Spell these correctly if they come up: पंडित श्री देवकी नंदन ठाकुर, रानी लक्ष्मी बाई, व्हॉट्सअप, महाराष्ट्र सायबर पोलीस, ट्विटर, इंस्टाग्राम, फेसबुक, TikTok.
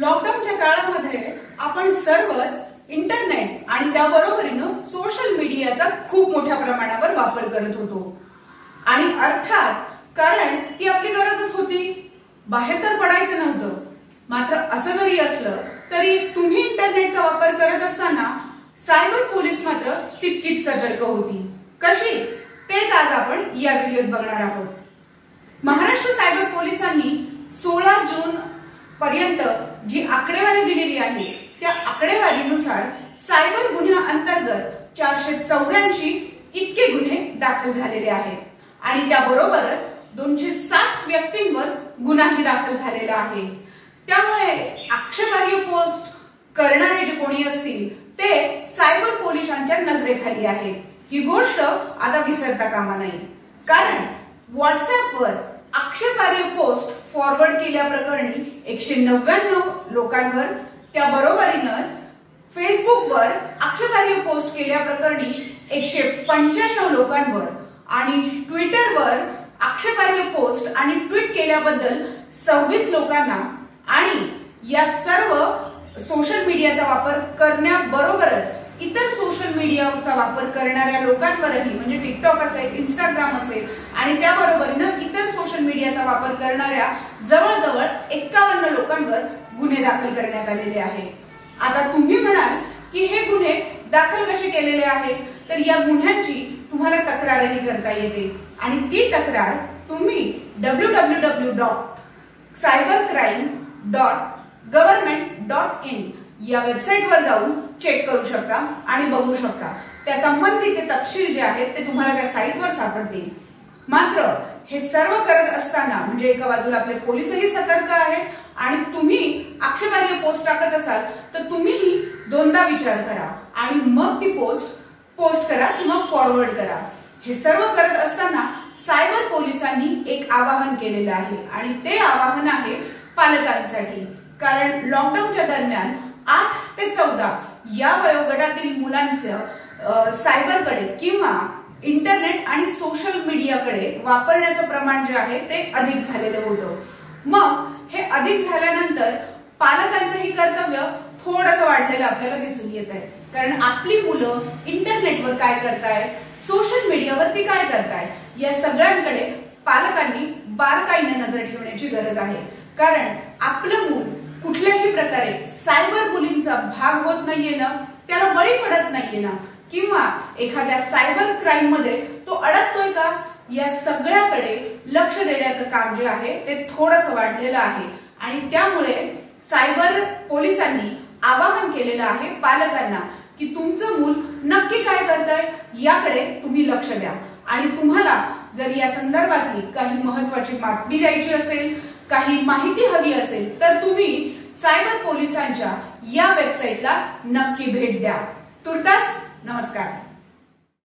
लॉकडाऊनच्या काळामध्ये आपण सर्वच इंटरनेट आणि त्याबरोबरीने सोशल मीडियाचा खूप मोठ्या प्रमाणावर वापर करत होतो आणि अर्थात कारण ती आपली गरजच होती, बाहेर तर पडायचं नव्हतं। मात्र असं जरी असलं तरी तुम्ही इंटरनेटचा वापर करत असताना सायबर पोलीस मात्र तितकीच सतर्क होती। कशी तेच आज आपण या व्हिडिओत बघणार आहोत। महाराष्ट्र सायबर पोलिसांनी 16 जून पर्यंत जी आकडेवारी दिलेली आहे त्या आकडेवारीनुसार सायबर गुन्हा अंतर्गत 484 इतके गुन्हे दाखल झालेले आहेत आणि त्याबरोबरच 260 व्यक्तींवर गुन्हाही दाखल झालेला आहे। त्यामुळे आक्षेपार्ह पोस्ट करणारे जे कोणी असतील ते सायबर पोलिसांच्या नजरेखाली आहे। ही गोष्ट आता विसरता कामा नाही, कारण व्हॉट्सअपवर आक्षेपार्ह पोस्ट फॉरवर्ड केल्याप्रकरणी 199 लोकांवर, त्याबरोबरीनच फेसबुकवर आक्षेपार्ह पोस्ट केल्याप्रकरणी 195 लोकांवर आणि ट्विटरवर आक्षेपार्ह पोस्ट आणि ट्वीट केल्याबद्दल 26 लोकांना आणि या सर्व सोशल मीडियाचा वापर करण्याबरोबरच इतर सोशल मीडियाचा वापर करणाऱ्या लोकांवरही म्हणजे टिकटॉक असेल, इंस्टाग्राम असेल आणि त्याबरोबरीने इतर सोशल मीडियाचा वापर करणाऱ्या जवळजवळ 51 लोकांवर गुन्हे दाखल करण्यात आलेले आहे। आता तुम्ही म्हणाल की हे गुन्हे दाखल कसे केलेले आहेत, तर या गुन्ह्यांची तुम्हाला तक्रारही करता येते आणि ती तक्रार तुम्ही www.cybercrime.government.in या वेबसाइटवर जाऊन चेक करू शकता आणि बघू शकता। त्या संबंधीचे तपशील जे आहेत ते तुम्हाला त्या साइटवर सापडतील। मात्र हे सर्व करत असताना म्हणजे एका बाजूला आपले पोलीसही सतर्क आहेत आणि तुम्ही आक्षेपार्ह पोस्ट टाकत असाल तर तुम्हीही दोनदा विचार करा आणि मग ती पोस्ट करा किंवा फॉरवर्ड करा। हे सर्व करत असताना सायबर पोलिसांनी एक आवाहन केलेलं आहे आणि ते आवाहन आहे पालकांसाठी, कारण लॉकडाऊनच्या दरम्यान 8 ते 14 या वयोगटातील मुलांचं सायबरकडे किंवा इंटरनेट आणि सोशल मीडियाकडे वापरण्याचं प्रमाण जे आहे ते अधिक झालेलं होतं। मग हे अधिक झाल्यानंतर पालकांचंही कर्तव्य थोडंसं वाढलेलं आपल्याला दिसून येत आहे, कारण आपली मुलं इंटरनेटवर काय करतायत, सोशल मीडियावरती काय करतायत या सगळ्यांकडे पालकांनी बारकाईने नजर ठेवण्याची गरज आहे, कारण आपलं मूल कुठल्याही प्रकारे सायबर बुलिंगचा भाग होत नाहीये ना, त्याला बळी पडत नाहीये ना, किंवा एखाद्या सायबर क्राईम मध्ये तो अडकतोय का, या सगळ्याकडे लक्ष देण्याचं काम जे आहे ते थोडंसं वाढलेलं आहे आणि त्यामुळे सायबर पोलिसांनी आवाहन केलेलं आहे पालकांना की तुमचं मूल नक्की काय करतंय याकडे तुम्ही लक्ष द्या आणि तुम्हाला जर या संदर्भातली काही महत्त्वाची बातमी द्यायची असेल, काही माहिती हवी असेल तर तुम्ही सायबर पोलिसांच्या या वेबसाईटला नक्की भेट द्या। तुर्तास नमस्कार।